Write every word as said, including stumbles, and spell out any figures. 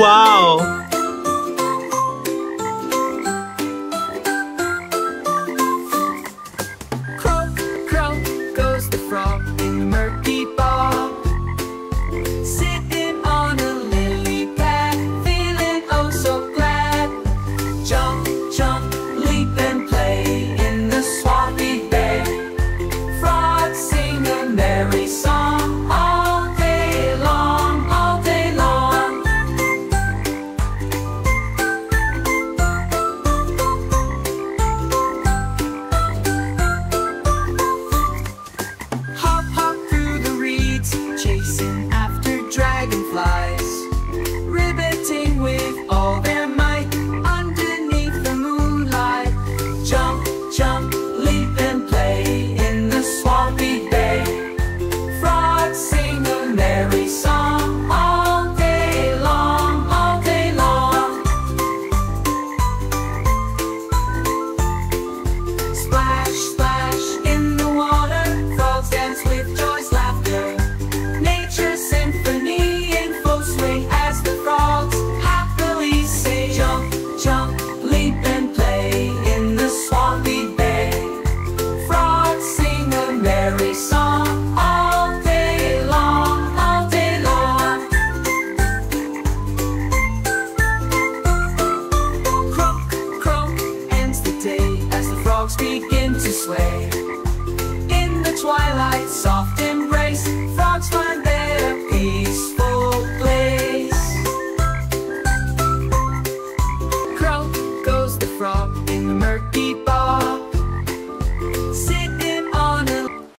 Wow!